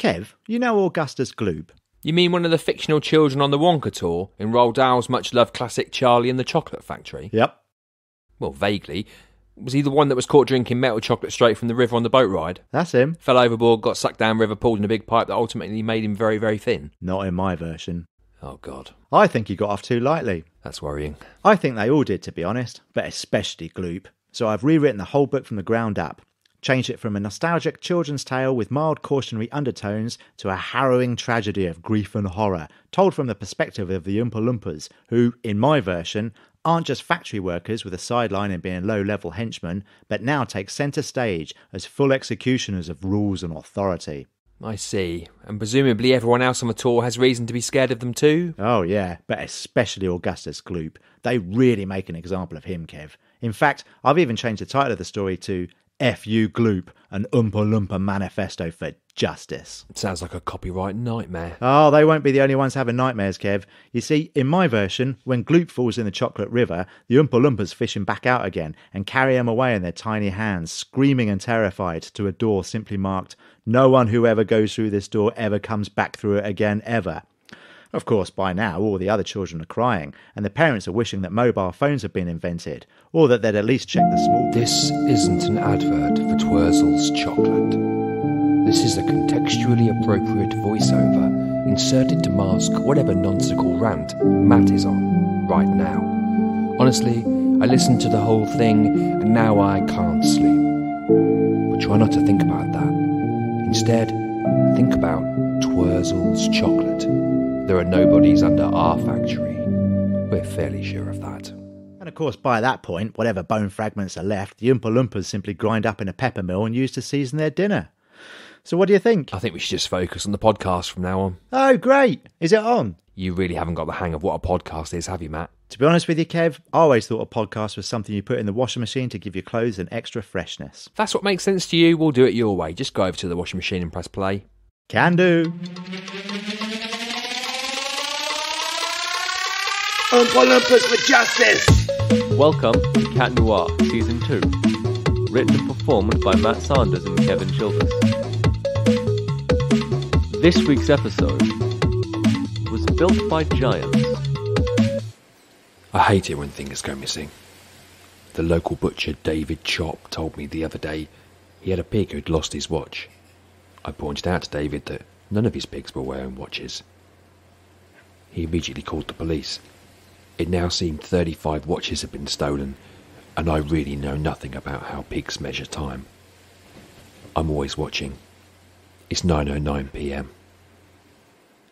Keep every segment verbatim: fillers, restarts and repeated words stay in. Kev, you know Augustus Gloop? You mean one of the fictional children on the Wonka tour in Roald Dahl's much-loved classic Charlie and the Chocolate Factory? Yep. Well, vaguely. Was he the one that was caught drinking melted chocolate straight from the river on the boat ride? That's him. Fell overboard, got sucked down river, pulled in a big pipe that ultimately made him very, very thin. Not in my version. Oh, God. I think he got off too lightly. That's worrying. I think they all did, to be honest, but especially Gloop. So I've rewritten the whole book from the ground up. Changed it from a nostalgic children's tale with mild cautionary undertones to a harrowing tragedy of grief and horror, told from the perspective of the Oompa Loompas, who, in my version, aren't just factory workers with a sideline in being low-level henchmen, but now take centre stage as full executioners of rules and authority. I see. And presumably everyone else on the tour has reason to be scared of them too? Oh yeah, but especially Augustus Gloop. They really make an example of him, Kev. In fact, I've even changed the title of the story to F U Gloop, an Oompa Loompa manifesto for justice. It sounds like a copyright nightmare. Oh, they won't be the only ones having nightmares, Kev. You see, in my version, when Gloop falls in the chocolate river, the Oompa Loompas fish him back out again and carry him away in their tiny hands, screaming and terrified, to a door simply marked, "No one who ever goes through this door ever comes back through it again, ever." Of course, by now, all the other children are crying, and the parents are wishing that mobile phones have been invented, or that they'd at least check the small... This isn't an advert for Twerzel's chocolate. This is a contextually appropriate voiceover inserted to mask whatever nonsensical rant Matt is on right now. Honestly, I listened to the whole thing, and now I can't sleep. But try not to think about that. Instead, think about Twerzel's chocolate. There are nobodies under our factory. We're fairly sure of that. And of course, by that point, whatever bone fragments are left, the Oompa Loompas simply grind up in a pepper mill and use to season their dinner. So what do you think? I think we should just focus on the podcast from now on. Oh, great. Is it on? You really haven't got the hang of what a podcast is, have you, Matt? To be honest with you, Kev, I always thought a podcast was something you put in the washing machine to give your clothes an extra freshness. If that's what makes sense to you, we'll do it your way. Just go over to the washing machine and press play. Can do. Oompa Loompas for justice! Welcome to Cat Noir, Season two. Written and performed by Matt Sanders and Kevin Chilvers. This week's episode was built by giants. I hate it when things go missing. The local butcher, David Chop, told me the other day he had a pig who'd lost his watch. I pointed out to David that none of his pigs were wearing watches. He immediately called the police. It now seemed thirty-five watches had been stolen, and I really know nothing about how pigs measure time. I'm always watching. It's nine oh nine p m.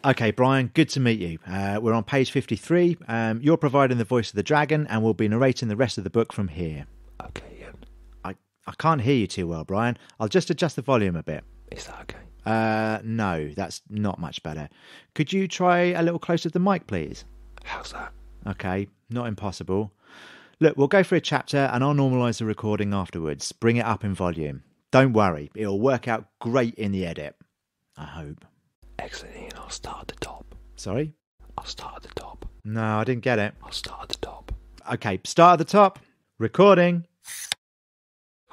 Okay, Brian, good to meet you. Uh, we're on page fifty-three. Um, you're providing the voice of the dragon, and we'll be narrating the rest of the book from here. Okay, Ian. I, I can't hear you too well, Brian. I'll just adjust the volume a bit. Is that okay? Uh, no, that's not much better. Could you try a little closer to the mic, please? How's that? Okay, not impossible. Look, we'll go through a chapter and I'll normalise the recording afterwards. Bring it up in volume. Don't worry, it'll work out great in the edit. I hope. Excellent, Ian. I'll start at the top. Sorry? I'll start at the top. No, I didn't get it. I'll start at the top. Okay, start at the top. Recording.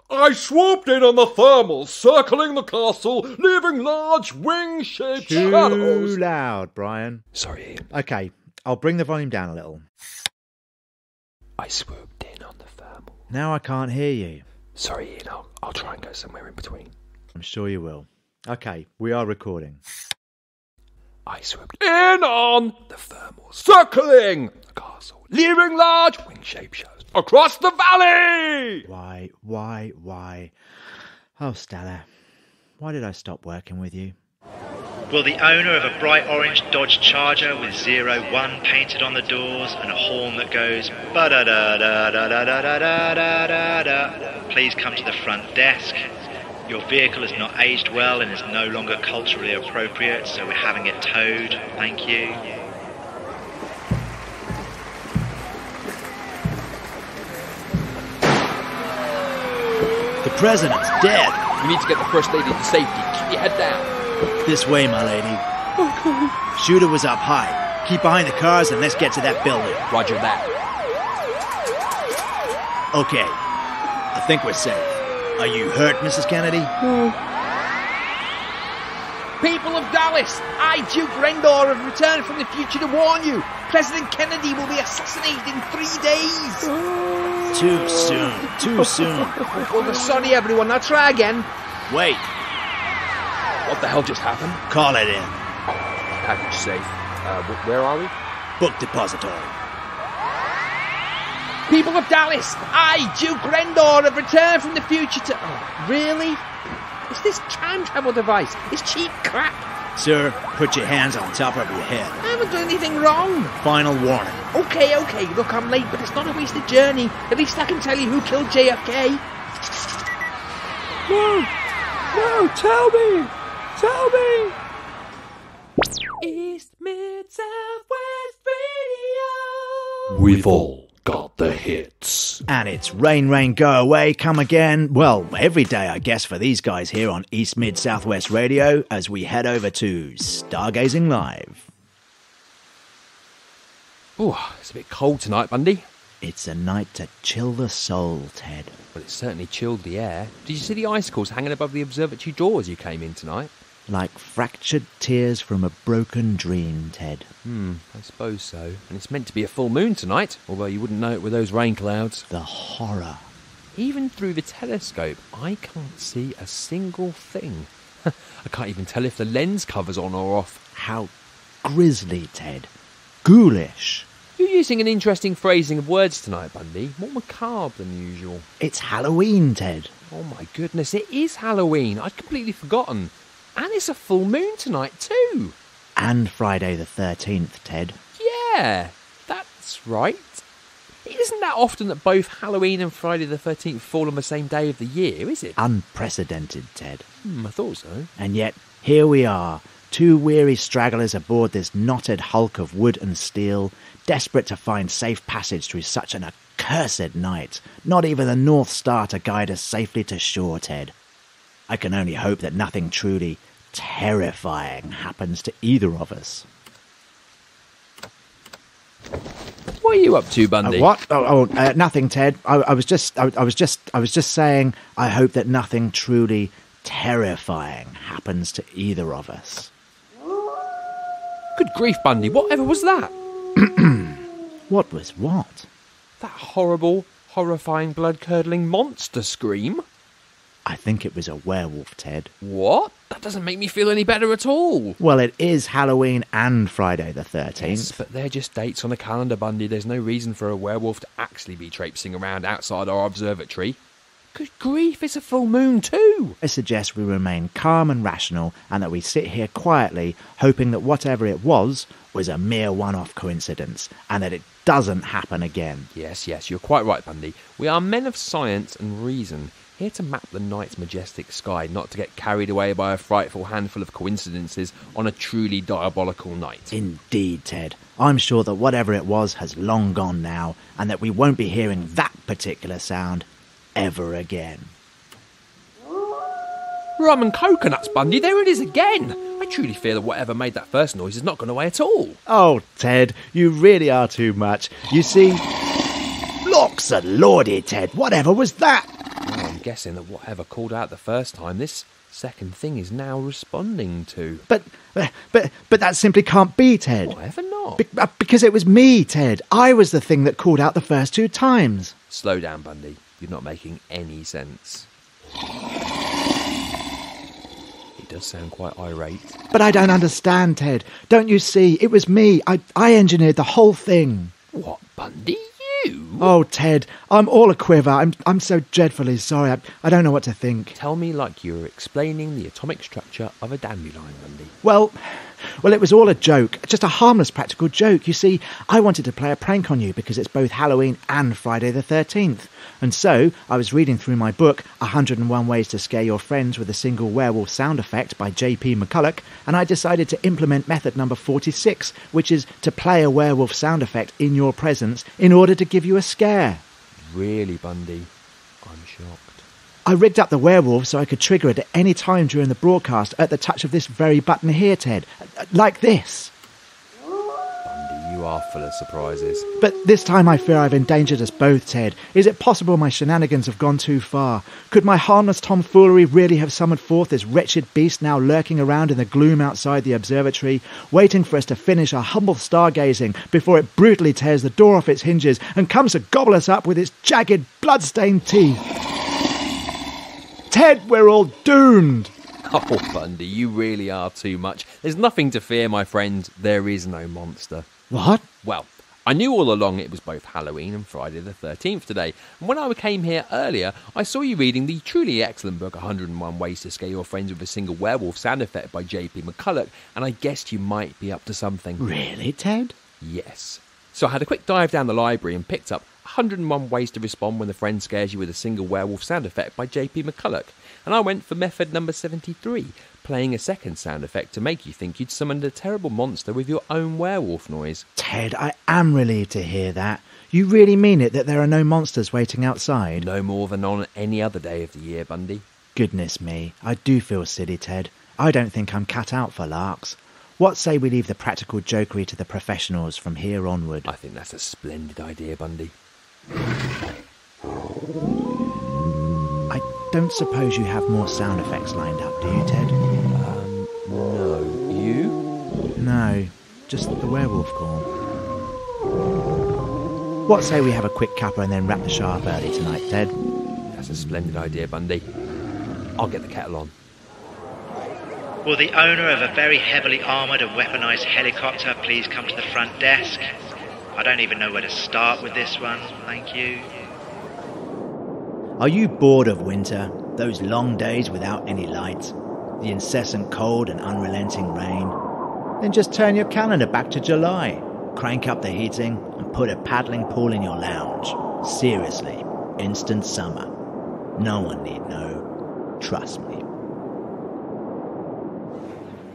I swooped in on the thermals, circling the castle, leaving large wing-shaped Too shadows. Too loud, Brian. Sorry, Ian. Okay. I'll bring the volume down a little. I swooped in on the thermal. Now I can't hear you. Sorry, Ian. I'll, I'll try and go somewhere in between. I'm sure you will. Okay, we are recording. I swooped in on the thermal, circling the castle, leaving large wing-shaped shadows across the valley. Why, why, why? Oh, Stella, why did I stop working with you? Will the owner of a bright orange Dodge Charger with zero one painted on the doors and a horn that goes ba da da da da da da da da da da, please come to the front desk. Your vehicle is not aged well and is no longer culturally appropriate, so we're having it towed. Thank you. The president's dead. You need to get the first lady to safety. Keep your head down. This way, my lady. Okay. Shooter was up high. Keep behind the cars and let's get to that building. Roger that. Okay. I think we're safe. Are you hurt, Missus Kennedy? No. People of Dallas, I, Duke Rendor, have returned from the future to warn you. President Kennedy will be assassinated in three days. Too soon, too soon. Well, sorry, everyone. Now try again. Wait. What the hell just happened? Call it in. Package safe. Uh, where are we? Book depository. People of Dallas, I, Duke Rendor, have returned from the future to... Oh, really? It's this time travel device. It's cheap crap. Sir, put your hands on top of your head. I haven't done anything wrong. Final warning. Okay, okay. Look, I'm late, but it's not a wasted journey. At least I can tell you who killed J F K. No. No, tell me. Tell me. East Mid South West Radio. We've all got the hits. And it's Rain, Rain, Go Away, Come Again. Well, every day, I guess, for these guys here on East Mid South West Radio as we head over to Stargazing Live. Oh, it's a bit cold tonight, Bundy. It's a night to chill the soul, Ted. Well, it certainly chilled the air. Did you see the icicles hanging above the observatory door as you came in tonight? Like fractured tears from a broken dream, Ted. Hmm, I suppose so. And it's meant to be a full moon tonight, although you wouldn't know it with those rain clouds. The horror. Even through the telescope, I can't see a single thing. I can't even tell if the lens cover's on or off. How grisly, Ted. Ghoulish. You're using an interesting phrasing of words tonight, Bundy. More macabre than usual. It's Halloween, Ted. Oh my goodness, it is Halloween. I'd completely forgotten. And it's a full moon tonight, too. And Friday the thirteenth, Ted. Yeah, that's right. It isn't that often that both Halloween and Friday the thirteenth fall on the same day of the year, is it? Unprecedented, Ted. Hmm, I thought so. And yet, here we are, two weary stragglers aboard this knotted hulk of wood and steel, desperate to find safe passage through such an accursed night. Not even the North Star to guide us safely to shore, Ted. I can only hope that nothing truly terrifying happens to either of us. What are you up to, Bundy? Uh, what? Oh, oh uh, nothing, Ted. I, I was just, I, I was just, I was just saying. I hope that nothing truly terrifying happens to either of us. Good grief, Bundy! Whatever was that? What was what? That horrible, horrifying, blood-curdling monster scream. I think it was a werewolf, Ted. What? That doesn't make me feel any better at all. Well, it is Halloween and Friday the thirteenth. Yes, but they're just dates on a calendar, Bundy. There's no reason for a werewolf to actually be traipsing around outside our observatory. Good grief, it's a full moon too. I suggest we remain calm and rational and that we sit here quietly, hoping that whatever it was, was a mere one-off coincidence and that it doesn't happen again. Yes, yes, you're quite right, Bundy. We are men of science and reason. Here to map the night's majestic sky, not to get carried away by a frightful handful of coincidences on a truly diabolical night. Indeed, Ted. I'm sure that whatever it was has long gone now, and that we won't be hearing that particular sound ever again. Rum and coconuts, Bundy, there it is again! I truly fear that whatever made that first noise has not gone away at all. Oh, Ted, you really are too much. You see... Locks a lordy, Ted, whatever was that? Guessing that whatever called out the first time, this second thing is now responding to. But, but, but that simply can't be, Ted. Whatever not? Be- because it was me, Ted. I was the thing that called out the first two times. Slow down, Bundy. You're not making any sense. It does sound quite irate. But I don't understand, Ted. Don't you see? It was me. I, I engineered the whole thing. What, Bundy? Oh, Ted, I'm all a quiver. I'm I'm so dreadfully sorry. I, I don't know what to think. Tell me like you were explaining the atomic structure of a dandelion, Bundy. Well, well, it was all a joke. Just a harmless practical joke. You see, I wanted to play a prank on you because it's both Halloween and Friday the thirteenth. And so, I was reading through my book, one hundred and one Ways to Scare Your Friends with a Single Werewolf Sound Effect by J P McCulloch, and I decided to implement method number forty-six, which is to play a werewolf sound effect in your presence in order to give you a scare. Really, Bundy? I'm shocked. I rigged up the werewolf so I could trigger it at any time during the broadcast at the touch of this very button here, Ted. Like this. Bundy, You are full of surprises. But this time I fear I've endangered us both, Ted. Is it possible my shenanigans have gone too far? Could my harmless tomfoolery really have summoned forth this wretched beast now lurking around in the gloom outside the observatory, waiting for us to finish our humble stargazing before it brutally tears the door off its hinges and comes to gobble us up with its jagged, blood-stained teeth? Ted, we're all doomed! Oh, Bundy, you really are too much. There's nothing to fear, my friend. There is no monster. What? Well, I knew all along it was both Halloween and Friday the thirteenth today. And when I came here earlier, I saw you reading the truly excellent book one hundred and one Ways to Scare Your Friends with a Single Werewolf Sound Effect by J P McCulloch, and I guessed you might be up to something. Really, Ted? Yes. So I had a quick dive down the library and picked up one hundred and one Ways to Respond When a Friend Scares You with a Single Werewolf Sound Effect by J P McCulloch. And I went for method number seventy-three, playing a second sound effect to make you think you'd summoned a terrible monster with your own werewolf noise. Ted, I am relieved to hear that. You really mean it that there are no monsters waiting outside? No more than on any other day of the year, Bundy. Goodness me, I do feel silly, Ted. I don't think I'm cut out for larks. What say we leave the practical jokery to the professionals from here onward? I think that's a splendid idea, Bundy. I don't suppose you have more sound effects lined up, do you, Ted? Um, no. You? No, just the werewolf call. What say we have a quick cuppa and then wrap the show up early tonight, Ted? That's a splendid idea, Bundy. I'll get the kettle on. Will the owner of a very heavily armoured and weaponised helicopter please come to the front desk? I don't even know where to start with this one, thank you. Are you bored of winter? Those long days without any light? The incessant cold and unrelenting rain? Then just turn your calendar back to July. Crank up the heating and put a paddling pool in your lounge. Seriously, instant summer. No one need know. Trust me.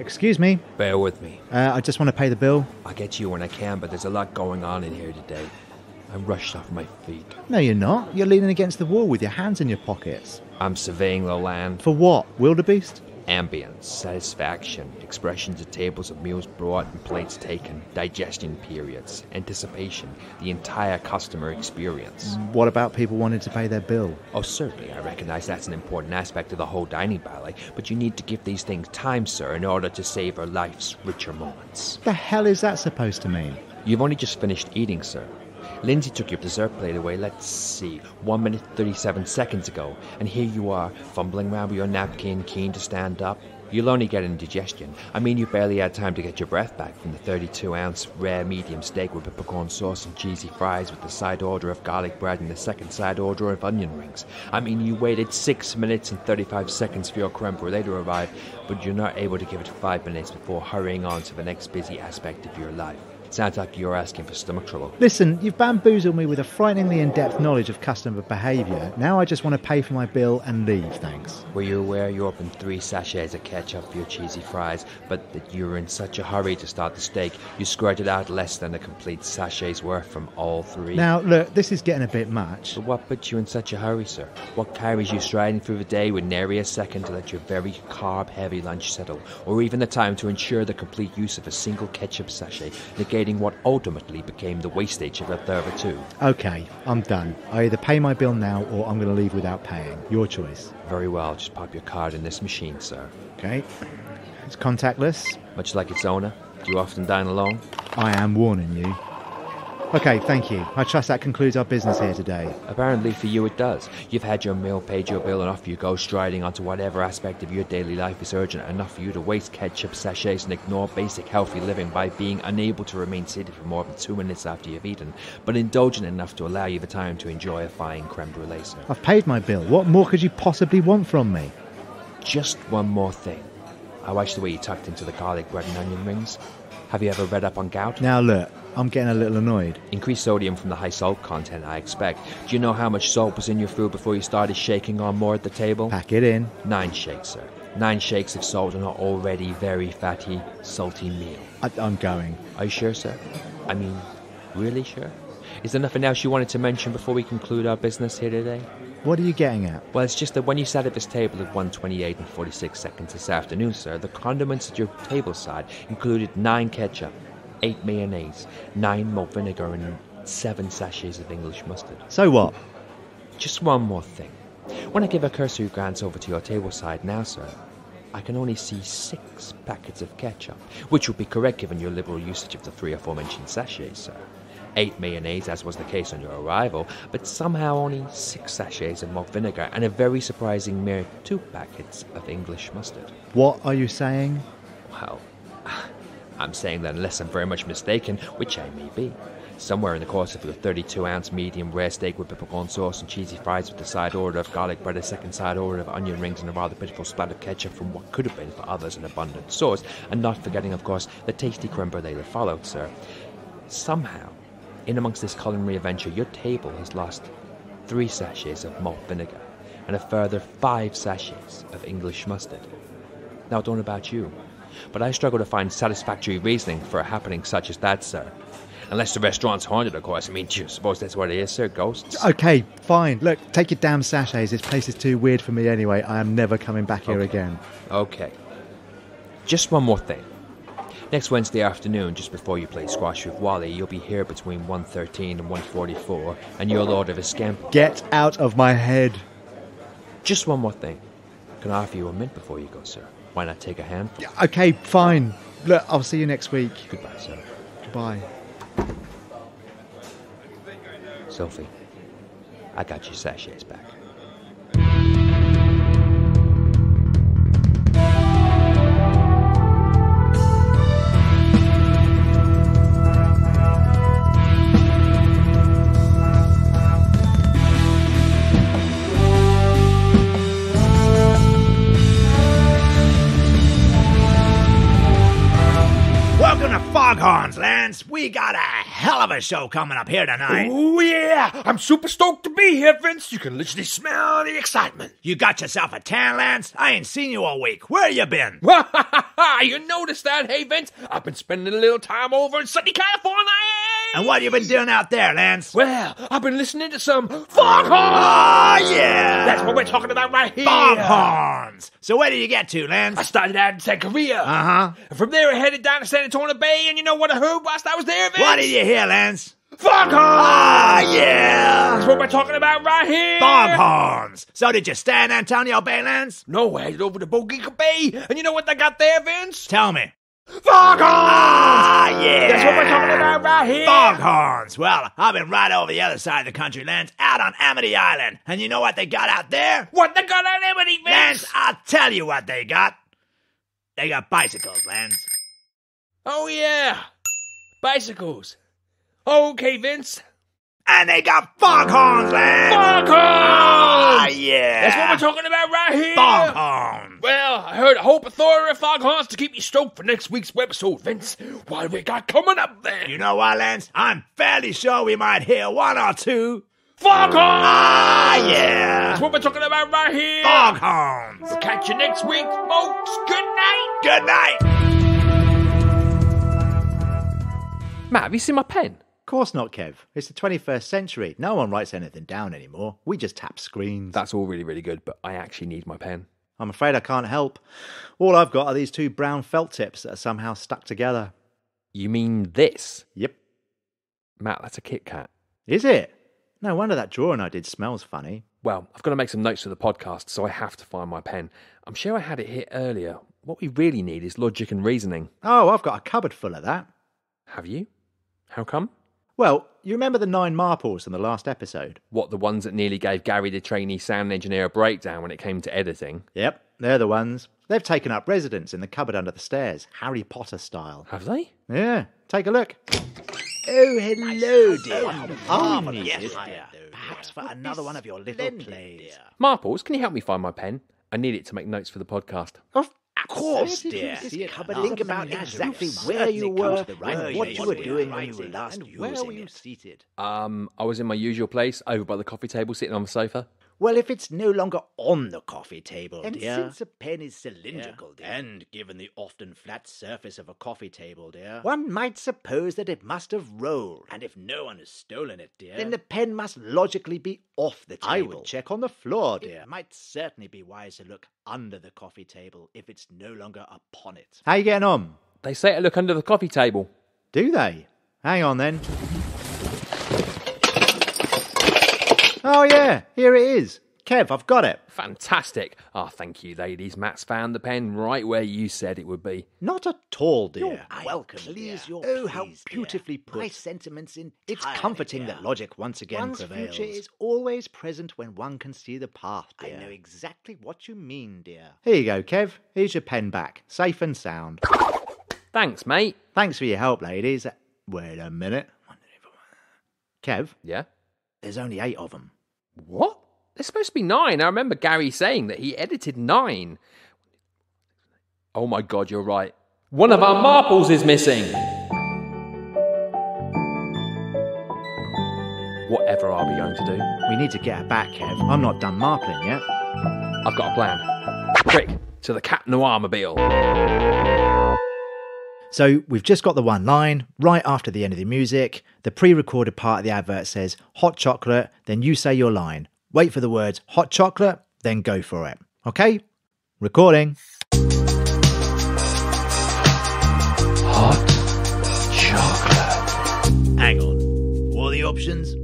Excuse me. Bear with me. Uh, I just want to pay the bill. I get you when I can, but there's a lot going on in here today. I'm rushed off my feet. No, you're not. You're leaning against the wall with your hands in your pockets. I'm surveying the land. For what? Wildebeest? Ambience, satisfaction, expressions of tables of meals brought and plates taken, digestion periods, anticipation, the entire customer experience. What about people wanting to pay their bill? Oh, certainly, I recognise that's an important aspect of the whole dining ballet, but you need to give these things time, sir, in order to savour life's richer moments. The hell is that supposed to mean? You've only just finished eating, sir. Lindsay took your dessert plate away, let's see, one minute thirty-seven seconds ago, and here you are, fumbling around with your napkin, keen to stand up. You'll only get indigestion. I mean, you barely had time to get your breath back from the thirty-two ounce rare medium steak with peppercorn sauce and cheesy fries with the side order of garlic bread and the second side order of onion rings. I mean, you waited six minutes and thirty-five seconds for your creme brulee to arrive, but you're not able to give it five minutes before hurrying on to the next busy aspect of your life. Sounds like you're asking for stomach trouble. Listen, you've bamboozled me with a frighteningly in-depth knowledge of customer behaviour. Now I just want to pay for my bill and leave, thanks. Were you aware you opened three sachets of ketchup for your cheesy fries, but that you were in such a hurry to start the steak, you squirted out less than a complete sachet's worth from all three? Now, look, this is getting a bit much. But what puts you in such a hurry, sir? What carries you striding through the day with nary a second to let your very carb-heavy lunch settle, or even the time to ensure the complete use of a single ketchup sachet, what ultimately became the wastage of the Therva two? OK, I'm done. I either pay my bill now or I'm going to leave without paying. Your choice. Very well, just pop your card in this machine, sir. OK. It's contactless. Much like its owner. Do you often dine alone? I am warning you. OK, thank you. I trust that concludes our business here today. Apparently for you it does. You've had your meal, paid your bill, and off you go striding onto whatever aspect of your daily life is urgent enough for you to waste ketchup sachets and ignore basic healthy living by being unable to remain seated for more than two minutes after you've eaten, but indulgent enough to allow you the time to enjoy a fine creme brulee, sir. I've paid my bill. What more could you possibly want from me? Just one more thing. I watched the way you tucked into the garlic bread and onion rings. Have you ever read up on gout? Now look, I'm getting a little annoyed. Increased sodium from the high salt content, I expect. Do you know how much salt was in your food before you started shaking on more at the table? Pack it in. Nine shakes, sir. Nine shakes of salt in an already very fatty, salty meal. I, I'm going. Are you sure, sir? I mean, really sure? Is there nothing else you wanted to mention before we conclude our business here today? What are you getting at? Well, it's just that when you sat at this table at one twenty-eight and forty-six seconds this afternoon, sir, the condiments at your table side included nine ketchup, eight mayonnaise, nine malt vinegar, and seven sachets of English mustard. So what? Just one more thing. When I give a cursory glance over to your table side now, sir, I can only see six packets of ketchup, which would be correct given your liberal usage of the three aforementioned sachets, sir. Eight mayonnaise, as was the case on your arrival, but somehow only six sachets of malt vinegar and a very surprising mere two packets of English mustard. What are you saying? Well, I'm saying that unless I'm very much mistaken, which I may be, somewhere in the course of your thirty-two ounce medium rare steak with peppercorn sauce and cheesy fries with a side order of garlic bread, a second side order of onion rings, and a rather pitiful splat of ketchup from what could have been for others an abundant sauce, and not forgetting, of course, the tasty creme brulee that followed, sir, somehow, in amongst this culinary adventure, your table has lost three sachets of malt vinegar and a further five sachets of English mustard. Now, I don't know about you, but I struggle to find satisfactory reasoning for a happening such as that, sir. Unless the restaurant's haunted, of course. I mean, do you suppose that's what it is, sir? Ghosts? Okay, fine. Look, take your damn sachets. This place is too weird for me anyway. I am never coming back here okay. again. Okay. Just one more thing. Next Wednesday afternoon, just before you play squash with Wally, you'll be here between one thirteen and one forty-four, and you'll order a scampi. Get out of my head! Just one more thing. Can I offer you a mint before you go, sir? Why not take a handful? Yeah, okay, fine. Look, I'll see you next week. Goodbye, sir. Goodbye. Sophie, I got your sachets back. Foghorns, Lance, we got a hell of a show coming up here tonight. Oh, yeah. I'm super stoked to be here, Vince. You can literally smell the excitement. You got yourself a tan, Lance? I ain't seen you all week. Where you been? You noticed that, hey, Vince? I've been spending a little time over in sunny California. And what you been doing out there, Lance? Well, I've been listening to some Foghorns. Oh, yeah. That's what we're talking about right here. Foghorns. So where did you get to, Lance? I started out in San Korea. Uh-huh. And from there, I headed down to San Antonio Bay, and you know what I heard whilst I was there, Vince? What did you hear, Lance? Foghorns! Ah, oh, yeah! That's what we're talking about right here! Foghorns! So did you stay in Antonio Bay, Lance? No, I headed over to Bogeek Bay, and you know what they got there, Vince? Tell me. Foghorns! Ah, yeah! That's what we're talking about right here! Foghorns! Well, I've been right over the other side of the country, Lance, out on Amity Island. And you know what they got out there? What they got on Amity, Vince? Lance, I'll tell you what they got. They got bicycles, Lance. Oh, yeah. Bicycles. Okay, Vince. And they got foghorns, Lance. Foghorns! Ah, yeah. That's what we're talking about right here. Foghorns. Well, I heard a whole plethora of foghorns to keep you stoked for next week's webisode, Vince. What have we got coming up then? You know what, Lance? I'm fairly sure we might hear one or two. Foghorns! Ah, yeah. That's what we're talking about right here. Foghorns. We'll catch you next week, folks. Good night. Good night. Matt, have you seen my pen? Of course not, Kev. It's the twenty-first century. No one writes anything down anymore. We just tap screens. That's all really, really good, but I actually need my pen. I'm afraid I can't help. All I've got are these two brown felt tips that are somehow stuck together. You mean this? Yep. Matt, that's a Kit Kat. Is it? No wonder that drawing I did smells funny. Well, I've got to make some notes for the podcast, so I have to find my pen. I'm sure I had it here earlier. What we really need is logic and reasoning. Oh, I've got a cupboard full of that. Have you? How come? Well, you remember the nine Marples in the last episode? What, the ones that nearly gave Gary the Trainee Sound Engineer a breakdown when it came to editing? Yep, they're the ones. They've taken up residence in the cupboard under the stairs, Harry Potter style. Have they? Yeah, take a look. Oh, hello, dear. Oh, oh yes, dear. Perhaps for another one of your little plays. Marples, can you help me find my pen? I need it to make notes for the podcast. Of Of course, dear. Think about exactly where you were, and what you were doing when you were last using it. Um, I was in my usual place, over by the coffee table, sitting on the sofa. Well, if it's no longer on the coffee table, and dear... And since a pen is cylindrical, dear... And given the often flat surface of a coffee table, dear... One might suppose that it must have rolled. And if no one has stolen it, dear... Then the pen must logically be off the table. I would check on the floor, dear. It might certainly be wise to look under the coffee table if it's no longer upon it. How you getting on? They say to look under the coffee table. Do they? Hang on then. Oh yeah, here it is. Kev, I've got it. Fantastic. Ah, oh, thank you, ladies. Matt's found the pen right where you said it would be. Not at all, dear. You're welcome, please, dear. Your oh, please, how beautifully dear. Put. My sentiments in. It's comforting dear. That logic once again One's prevails. Future is always present when one can see the path, dear. I know exactly what you mean, dear. Here you go, Kev. Here's your pen back. Safe and sound. Thanks, mate. Thanks for your help, ladies. Wait a minute. Kev? Yeah? There's only eight of them. What? There's supposed to be nine. I remember Gary saying that he edited nine. Oh my God, you're right. One of our marbles is missing. Whatever are we going to do? We need to get her back, Kev. I'm not done marpling yet. I've got a plan. Quick, to the Cat Noir-mobile. So we've just got the one line right after the end of the music. The pre-recorded part of the advert says, hot chocolate, then you say your line. Wait for the words hot chocolate, then go for it. Okay? Recording. Hot chocolate. Hang on. What are the options?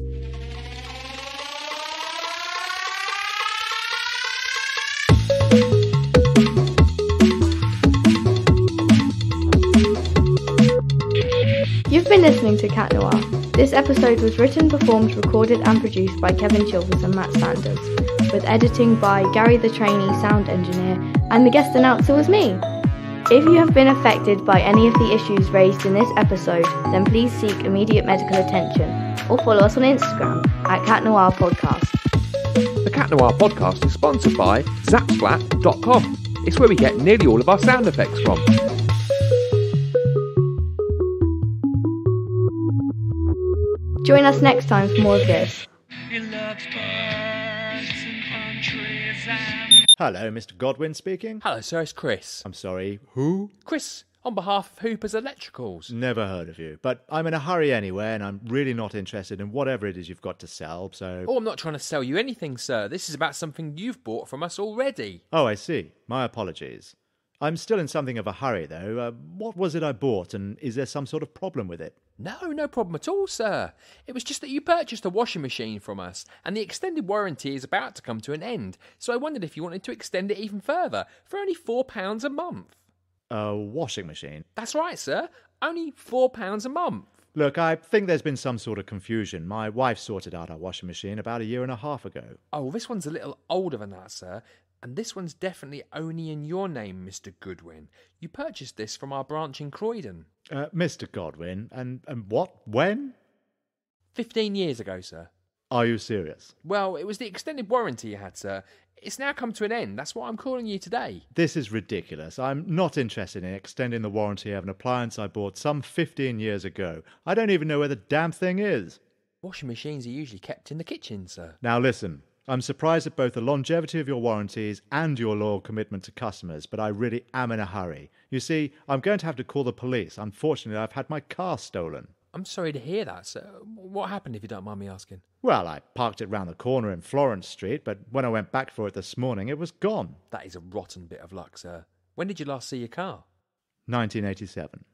You've been listening to Cat Noir. This episode was written, performed, recorded and produced by Kevin Chilvers and Matt Sanders, with editing by Gary the Trainee Sound Engineer, and the guest announcer was me. If you have been affected by any of the issues raised in this episode, then please seek immediate medical attention, or follow us on Instagram at Cat Noir Podcast. The Cat Noir Podcast is sponsored by zaps flat dot com. It's where we get nearly all of our sound effects from. Join us next time for more of this. Hello, Mister Godwin speaking. Hello, sir, it's Chris. I'm sorry, who? Chris, on behalf of Hooper's Electricals. Never heard of you, but I'm in a hurry anyway, and I'm really not interested in whatever it is you've got to sell, so... Oh, I'm not trying to sell you anything, sir. This is about something you've bought from us already. Oh, I see. My apologies. I'm still in something of a hurry, though. Uh, what was it I bought, and is there some sort of problem with it? No, no problem at all, sir. It was just that you purchased a washing machine from us, and the extended warranty is about to come to an end, so I wondered if you wanted to extend it even further, for only four pounds a month. A washing machine? That's right, sir. Only four pounds a month. Look, I think there's been some sort of confusion. My wife sorted out our washing machine about a year and a half ago. Oh, well, this one's a little older than that, sir. And this one's definitely only in your name, Mister Goodwin. You purchased this from our branch in Croydon. Uh, Mister Godwin? And, and what? When? Fifteen years ago, sir. Are you serious? Well, it was the extended warranty you had, sir. It's now come to an end. That's why I'm calling you today. This is ridiculous. I'm not interested in extending the warranty of an appliance I bought some fifteen years ago. I don't even know where the damn thing is. Washing machines are usually kept in the kitchen, sir. Now listen. I'm surprised at both the longevity of your warranties and your loyal commitment to customers, but I really am in a hurry. You see, I'm going to have to call the police. Unfortunately, I've had my car stolen. I'm sorry to hear that, sir. What happened, if you don't mind me asking? Well, I parked it round the corner in Florence Street, but when I went back for it this morning, it was gone. That is a rotten bit of luck, sir. When did you last see your car? nineteen eighty-seven.